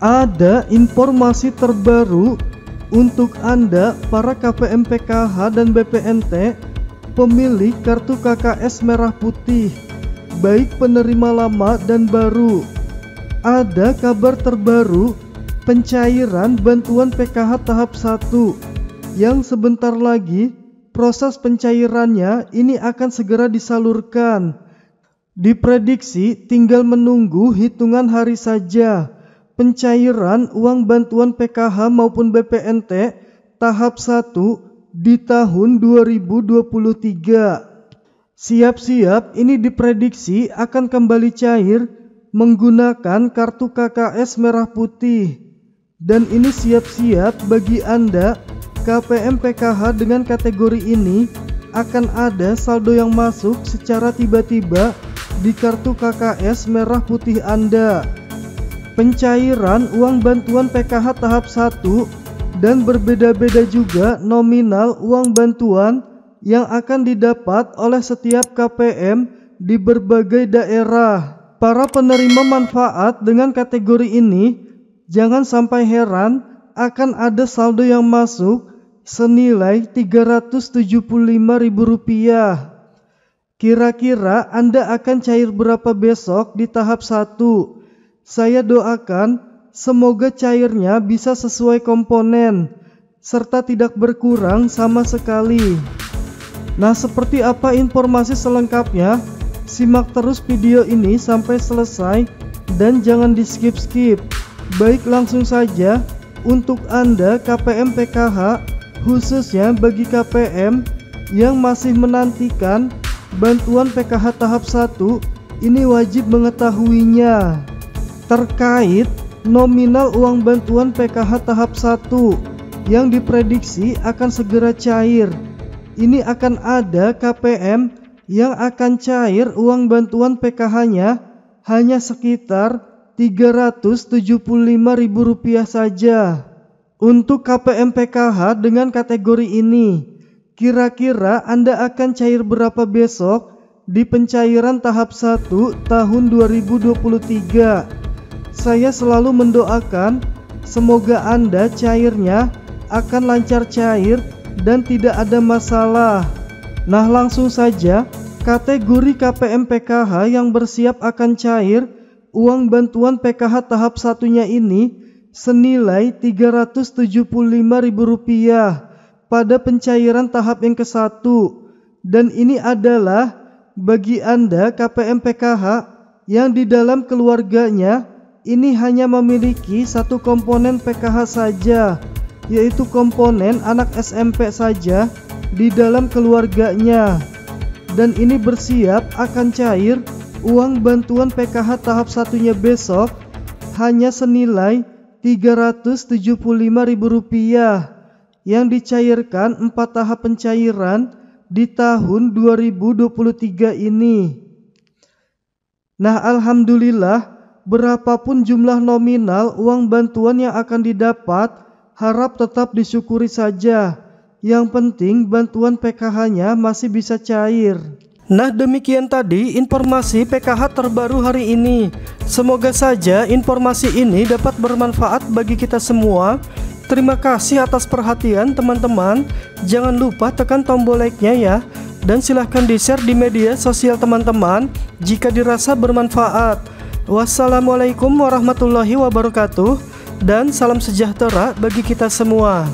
ada informasi terbaru untuk Anda para KPM PKH dan BPNT pemilik kartu KKS merah putih, baik penerima lama dan baru. Ada kabar terbaru pencairan bantuan PKH tahap 1 yang sebentar lagi proses pencairannya ini akan segera disalurkan. Diprediksi tinggal menunggu hitungan hari saja. Pencairan uang bantuan PKH maupun BPNT tahap 1 di tahun 2023. Siap-siap ini diprediksi akan kembali cair menggunakan kartu KKS merah putih. Dan ini siap-siap bagi Anda KPM PKH dengan kategori ini akan ada saldo yang masuk secara tiba-tiba di kartu KKS merah putih Anda. Pencairan uang bantuan PKH tahap 1 dan berbeda-beda juga nominal uang bantuan yang akan didapat oleh setiap KPM di berbagai daerah. Para penerima manfaat dengan kategori ini jangan sampai heran akan ada saldo yang masuk senilai Rp375.000. Kira-kira Anda akan cair berapa besok di tahap 1? Saya doakan semoga cairnya bisa sesuai komponen serta tidak berkurang sama sekali. Nah, seperti apa informasi selengkapnya? Simak terus video ini sampai selesai dan jangan di skip-skip. Baik, langsung saja untuk Anda KPM PKH, khususnya bagi KPM yang masih menantikan bantuan PKH tahap 1, ini wajib mengetahuinya. Terkait nominal uang bantuan PKH tahap 1 yang diprediksi akan segera cair, ini akan ada KPM yang akan cair uang bantuan PKH-nya hanya sekitar Rp375.000 saja. Untuk KPM PKH dengan kategori ini, kira-kira Anda akan cair berapa besok di pencairan tahap 1 tahun 2023? Saya selalu mendoakan semoga Anda cairnya akan lancar cair dan tidak ada masalah. Nah, langsung saja kategori KPM PKH yang bersiap akan cair uang bantuan PKH tahap 1-nya ini senilai Rp375.000 pada pencairan tahap yang ke-1. Dan ini adalah bagi Anda KPM PKH yang di dalam keluarganya ini hanya memiliki satu komponen PKH saja, yaitu komponen anak SMP saja di dalam keluarganya. Dan ini bersiap akan cair uang bantuan PKH tahap 1-nya besok hanya senilai Rp375.000 yang dicairkan 4 tahap pencairan di tahun 2023 ini. Nah, alhamdulillah, berapapun jumlah nominal uang bantuan yang akan didapat, harap tetap disyukuri saja. Yang penting bantuan PKH-nya masih bisa cair. Nah, demikian tadi informasi PKH terbaru hari ini. Semoga saja informasi ini dapat bermanfaat bagi kita semua. Terima kasih atas perhatian teman-teman. Jangan lupa tekan tombol like-nya ya. Dan silahkan di-share di media sosial teman-teman jika dirasa bermanfaat. Wassalamualaikum warahmatullahi wabarakatuh, dan salam sejahtera bagi kita semua.